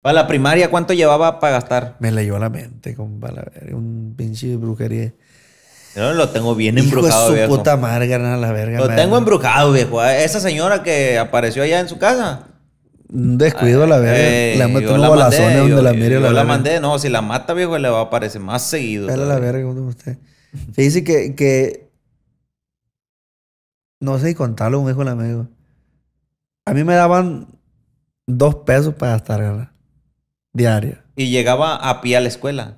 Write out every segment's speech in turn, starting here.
Para la primaria, ¿cuánto llevaba para gastar? Me la llevó la mente, compa. Un pinche brujería. No, lo tengo bien embrujado, viejo. Hijo de su puta madre, a la verga. Lo tengo embrujado, viejo. Esa señora que apareció allá en su casa. Un descuido, la verga. La mata una balazona donde la mire. Yo la mandé. No, si la mata, viejo, le va a aparecer más seguido. Dale la verga, como usted. Se dice que... No sé si contarlo, me dijo el amigo. A mí me daban 2 pesos para gastar, ¿verdad? Diario. Y llegaba a pie a la escuela.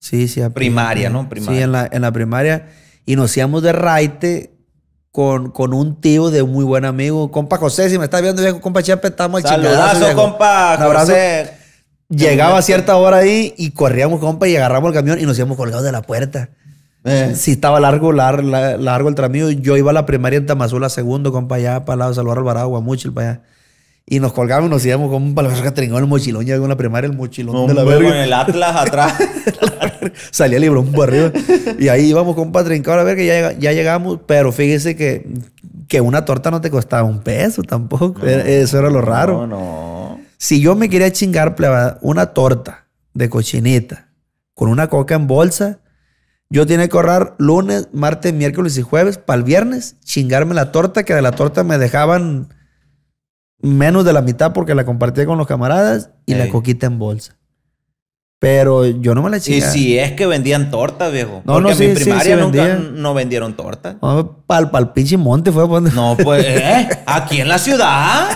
Sí, sí. A primaria, ¿no? Primaria. Sí, en la primaria. Y nos íbamos de raite con un tío de un muy buen amigo. Compa José, si me estás viendo, viejo, compa Chepe, estamos al chingadazo, compa José. Llegaba a cierta hora ahí y corríamos, compa, y agarramos el camión y nos íbamos colgados de la puerta. Si estaba largo el tramillo. Yo iba a la primaria en Tamazula, segundo, compa, allá para el lado de Salvador Alvarado, Guamuchil, para allá. Y nos colgábamos y nos íbamos como para la verga, tringón, el mochilón. Ya en la primaria, el mochilón de la verga. Con el Atlas atrás. Salía el librón para arriba. Y ahí íbamos, compa, trincado a la verga. Ya llegamos, pero fíjese que una torta no te costaba 1 peso tampoco. No, eso era lo raro. No, no. Si yo me quería chingar, plebada, una torta de cochinita con una coca en bolsa, yo tenía que ahorrar lunes, martes, miércoles y jueves para el viernes chingarme la torta, que de la torta me dejaban menos de la mitad porque la compartía con los camaradas y la coquita en bolsa. Pero yo no me la chingaba. Y si es que vendían torta, viejo. No, porque no, sí, en mi primaria sí, nunca no vendieron torta. No, pa'l pinche monte fue. No, pues, aquí en la ciudad.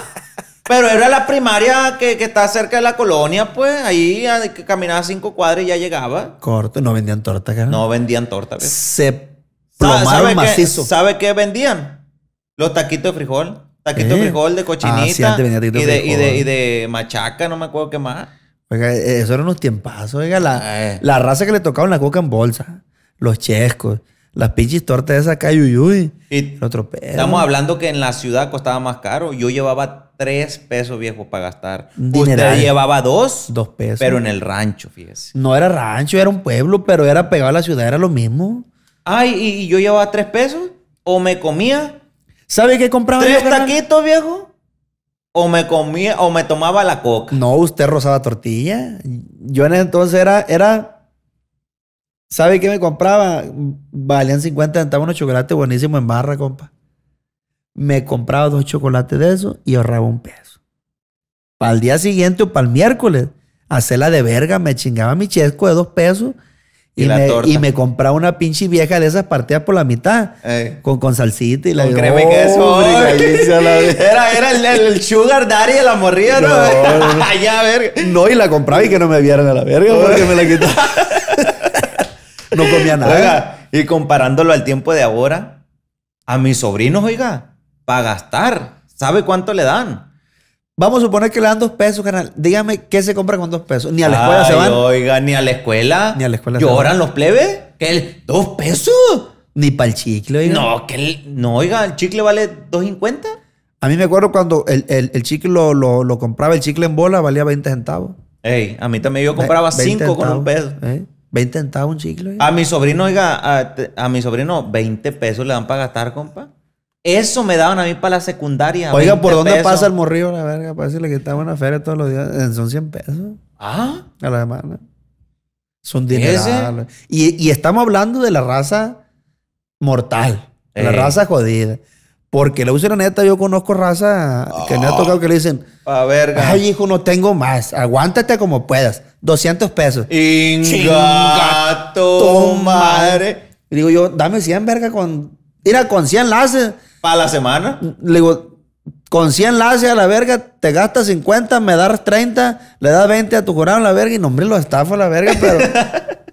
Pero era la primaria que está cerca de la colonia, pues. Ahí caminaba 5 cuadras y ya llegaba. Corto. No vendían torta, cara. No vendían torta, viejo. Se plomaron macizo. ¿Sabe qué vendían? Los taquitos de frijol. Taquito de frijol, de cochinita. Sí, antes venía taquito de frijol. Y de machaca, no me acuerdo qué más. Oiga, eso eran unos tiempazos. Oiga, la raza que le tocaban la coca en bolsa. Los chescos. Las pinches tortas esas acá, yuyuy. Y lo atropellan. Estamos hablando que en la ciudad costaba más caro. Yo llevaba 3 pesos, viejo, para gastar. Dineral. Usted llevaba 2. 2 pesos. Pero en el rancho, fíjese. No era rancho, era un pueblo, pero era pegado a la ciudad, era lo mismo. Ay, ¿y yo llevaba 3 pesos? ¿O me comía? ¿Sabe qué compraba? 3 taquitos, viejo. O me comía, o me tomaba la coca. No, usted rozaba tortilla. Yo en ese entonces era... ¿Sabe qué me compraba? Valían 50 centavos unos chocolates buenísimos en barra, compa. Me compraba 2 chocolates de eso y ahorraba 1 peso. Para el día siguiente o para el miércoles, hacerla de verga, me chingaba mi chesco de 2 pesos. Y me compraba una pinche vieja de esas partidas por la mitad. Con salsita y la... No, créeme que eso... Era el sugar daddy de la morrilla, ¿no? Ya, verga. No, y la compraba y que no me vieran a la verga porque me la quitaba. No comía nada. Oiga, y comparándolo al tiempo de ahora, a mis sobrinos, oiga, para gastar, ¿sabe cuánto le dan? Vamos a suponer que le dan 2 pesos, carnal. Dígame, ¿qué se compra con 2 pesos? Ni a la escuela se van. Oiga, ni a la escuela. Ni a la escuela se van. ¿Lloran los plebes? ¿Qué? ¿2 pesos? Ni para el chicle, oiga. No, no, oiga, ¿el chicle vale 2.50? A mí me acuerdo cuando el chicle lo compraba, el chicle en bola valía 20 centavos. Ey, a mí también yo compraba 5 con 1 peso. 20 centavos un chicle, oiga. A mi sobrino, oiga, a mi sobrino 20 pesos le dan para gastar, compa. Eso me daban a mí para la secundaria. Oiga, ¿por dónde pasa el morrillo, la verga? Para decirle que está en una feria todos los días. Son 100 pesos. ¿Ah? A la semana. Son dineral. Y estamos hablando de la raza mortal. La raza jodida. Porque la usan, neta, yo conozco raza que me ha tocado que le dicen... A verga. Ay, hijo, no tengo más. Aguántate como puedas. 200 pesos. Ingato, madre. Y digo yo, dame 100, verga, con... Mira, con 100 laces... ¿Para la semana? Le digo, con 100 laces a la verga, te gastas 50, me das 30, le das 20 a tu jurado a la verga y no, hombre, lo estafa a la verga,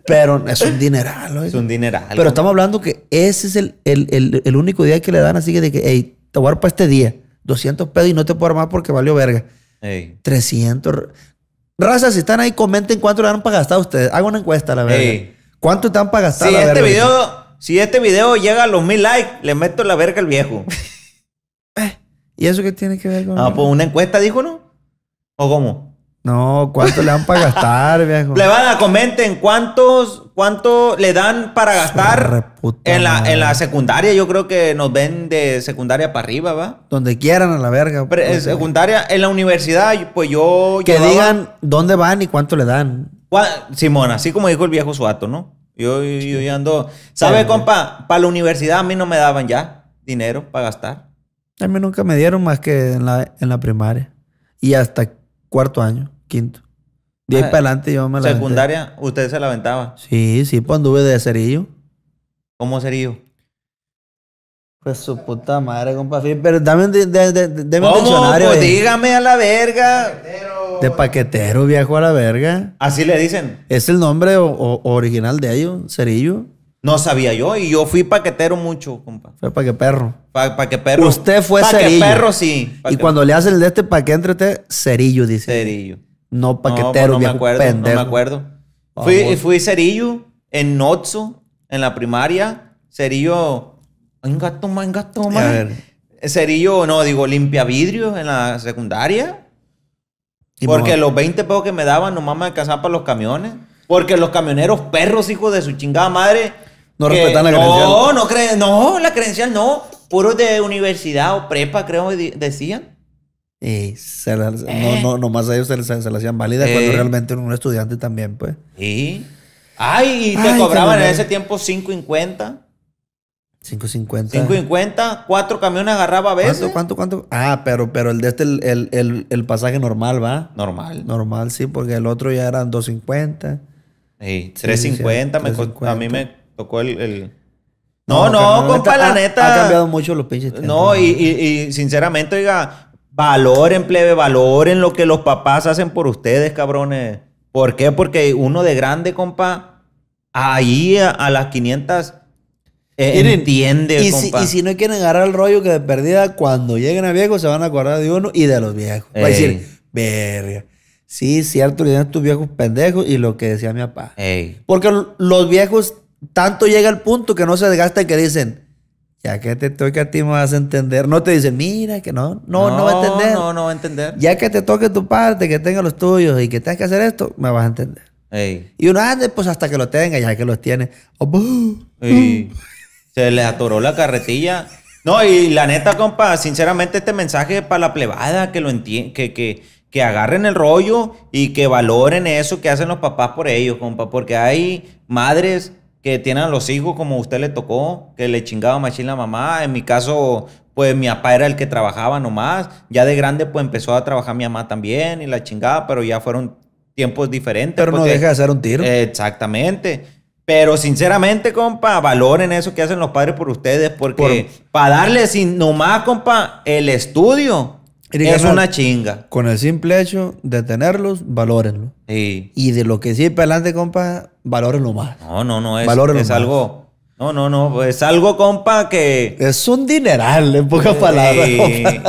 pero es un dineral. Oiga. Es un dineral. Pero estamos hablando que ese es el único día que le dan así que de que, hey, te voy a dar para este día 200 pesos y no te puedo armar porque valió verga. Ey. 300. Raza, si están ahí, comenten cuánto le dan para gastar a ustedes. Haga una encuesta a la verga. Ey. ¿Cuánto están para gastar a la verga? Si este video llega a los 1000 likes, le meto la verga al viejo. ¿Y eso qué tiene que ver con...? Ah, pues una encuesta, dijo, ¿no? ¿O cómo? No, ¿cuánto le dan para gastar, viejo? Le van a comenten cuánto le dan para gastar en la secundaria. Yo creo que nos ven de secundaria para arriba, ¿va? Donde quieran, a la verga. Pero en secundaria, en la universidad, pues yo... Que llevaba... digan dónde van y cuánto le dan. Simón, así como dijo el viejo Suato, ¿no? Yo ya ando... ¿Sabe, compa? Para la universidad a mí no me daban ya dinero para gastar. A mí nunca me dieron más que en la primaria. Y hasta cuarto año, quinto. De ahí para adelante yo me la aventé. ¿Secundaria usted se la aventaba? Sí, sí, pues anduve de cerillo. ¿Cómo cerillo? Pues su puta madre, compa. Pero dame un diccionario. Pues dígame a la verga. De paquetero, viejo, a la verga. ¿Así le dicen? Es el nombre original de ellos, cerillo. No sabía yo, y yo fui paquetero mucho, compa. Fue paqueperro. Paqueperro. Usted fue cerillo. Paqueperro, sí. Y cuando le hacen el de este paquete, cerillo, dice. Cerillo. No paquetero, no, pues no me acuerdo, pendejo. No me acuerdo. Fui cerillo en Notso, en la primaria. Cerillo. Cerillo, no, digo, limpia vidrio en la secundaria. Porque los 20 pesos que me daban nomás me alcanzaban para los camiones. Porque los camioneros perros, hijos de su chingada madre. No respetan la credencial. No, la credencial no. Puro de universidad o prepa, creo que decían. Y nomás a ellos se la hacían válida cuando realmente era un estudiante también, pues. Sí. Ay, y te cobraban en ese tiempo 5.50. 5.50. 5.50, 4 camiones agarraba a veces. ¿Cuánto? Ah, pero el de este, el pasaje normal, ¿va? Normal. Normal, sí, porque el otro ya eran 2.50. Sí, 3.50. A mí me tocó el... No, compa, la neta... Ha cambiado mucho los pinches tiempos. No, y sinceramente, oiga, valoren, plebe, valoren lo que los papás hacen por ustedes, cabrones. ¿Por qué? Porque uno de grande, compa, ahí a las 500... entiende, compa. Si no quieren agarrar el rollo que de perdida, cuando lleguen a viejos se van a acordar de uno y de los viejos. Va a decir, verga. Sí, cierto, le dan a tus viejos pendejos y lo que decía mi papá. Porque los viejos tanto llega al punto que no se desgastan que dicen, ya que te toque a ti me vas a entender. No te dicen, mira, que no va a entender. No va a entender. Ya que te toque tu parte, que tenga los tuyos y que tengas que hacer esto, me vas a entender. Y uno ande, pues hasta que lo tenga, ya que los tiene. Se les atoró la carretilla. No, y la neta, compa, sinceramente este mensaje es para la plebada, que lo entiende, que agarren el rollo y que valoren eso que hacen los papás por ellos, compa. Porque hay madres que tienen a los hijos como a usted le tocó, que le chingaba machín la mamá. En mi caso, pues mi papá era el que trabajaba nomás. Ya de grande, pues empezó a trabajar mi mamá también y la chingada, pero ya fueron tiempos diferentes. Pero porque, no deja de hacer un tiro. Exactamente. Pero sinceramente, compa, valoren eso que hacen los padres por ustedes. Porque para darles nomás, compa, el estudio es una chinga. Con el simple hecho de tenerlos, valórenlo. Sí. Y de lo que sí para adelante, compa, valórenlo más. Es algo... es algo, compa, que... Es un dineral, en pocas palabras.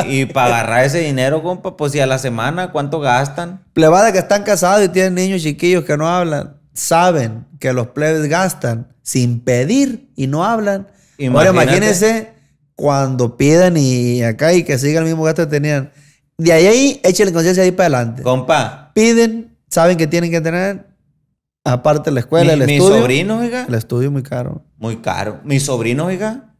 Y para agarrar ese dinero, compa, pues si a la semana, ¿cuánto gastan? Plebada que están casados y tienen niños chiquillos que no hablan. Saben que los plebes gastan sin pedir y no hablan. Ahora imagínense cuando pidan y acá y que sigan el mismo gasto que tenían. De ahí échenle conciencia ahí para adelante. Compa. Piden, saben que tienen que tener. Aparte la escuela, el estudio. Mi sobrino, oiga. El estudio muy caro. Muy caro. Mi sobrino, oiga,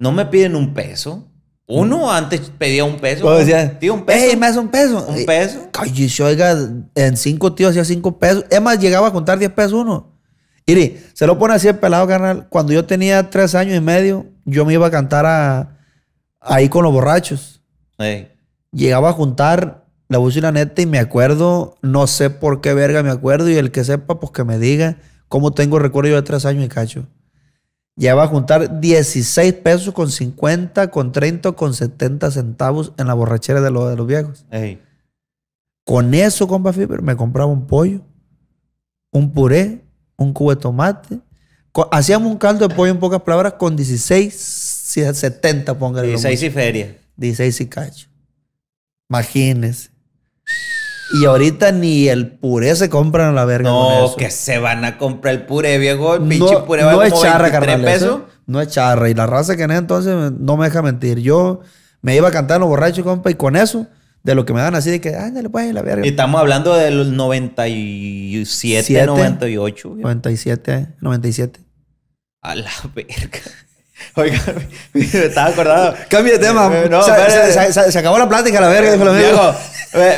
no me piden un peso. Uno antes pedía un peso. Pues decía, tío, un peso. Me hace un peso. Un peso. Cállese, oiga, en 5 tíos hacía 5 pesos. Es más, llegaba a contar 10 pesos uno. Iri, se lo pone así el pelado, carnal. Cuando yo tenía 3 años y medio, yo me iba a cantar ahí con los borrachos. Llegaba a juntar la voz y la neta y me acuerdo, no sé por qué verga me acuerdo, y el que sepa, pues que me diga cómo tengo recuerdo yo de 3 años y cacho. Ya va a juntar 16 pesos con 50, con 30, con 70 centavos en la borrachera de los viejos. Con eso, compa Phiper, me compraba un pollo, un puré, un cubo de tomate. Hacíamos un caldo de pollo, en pocas palabras, con 16.70, póngale. 16 y feria. 16 y cacho. Imagínense. Y ahorita ni el puré se compran a la verga. No, que se van a comprar el puré, viejo. El pinche puré va a comprar 23 pesos. No es charra. Y la raza que en ese entonces no me deja mentir. Yo me iba a cantar en los borrachos, compa, y con eso de lo que me dan así de que, ándale, pues, la verga. Y estamos hablando de los 97, 7, 98. 97. A la verga. Oiga, me estaba acordado. Cambia de tema. No, se acabó la plática, la verga. Dijo,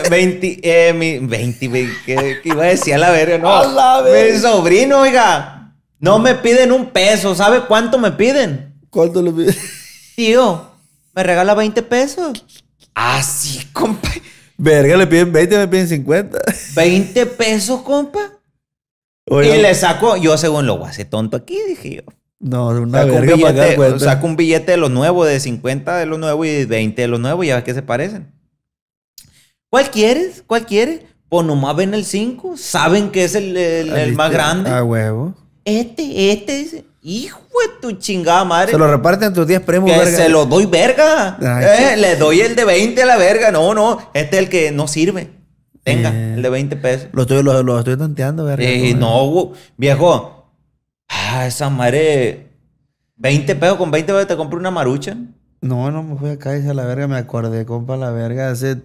20, ¿qué iba a decir? A la verga, no. A la verga. Mi sobrino, oiga, no me piden un peso. ¿Sabe cuánto me piden? ¿Cuánto le piden? Tío, me regala 20 pesos. Ah, sí, compa. Verga, le piden 20, me piden 50. 20 pesos, compa. Oiga. Y le saco, yo según lo guasé tonto aquí, dije yo. No, una verga para acá, pues. Saco un billete de los nuevos, de 50 de los nuevos y 20 de los nuevos, y a ver qué se parecen. ¿Cuál quieres? ¿Cuál quieres? Pues nomás ven el 5, saben que es el más grande. Ah, huevo. Este dice, hijo de tu chingada madre. Se lo reparten tus 10 primos, verga. Se lo doy, verga. Ay, le doy el de 20 a la verga. No, este es el que no sirve. Tenga, el de 20 pesos. Lo estoy tanteando, verga. No, viejo. Ah, esa madre. 20 pesos, con 20 pesos te compré una marucha. No, no me fui acá, esa la verga, me acordé, compa, la verga. Hace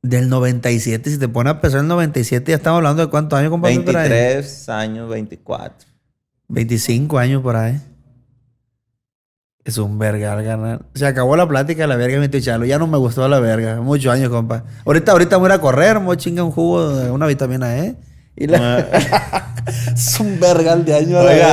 del 97, si te pones a pesar el 97, ya estamos hablando de cuántos años, compa. 23 años, 24. 25 años por ahí. Es un verga al ganar. Se acabó la plática, la verga, mi tío Chalo. Ya no me gustó la verga. Muchos años, compa. Ahorita voy a correr, me voy a chingar un jugo, una vitamina E. Y la... Es un vergal de año. Oiga.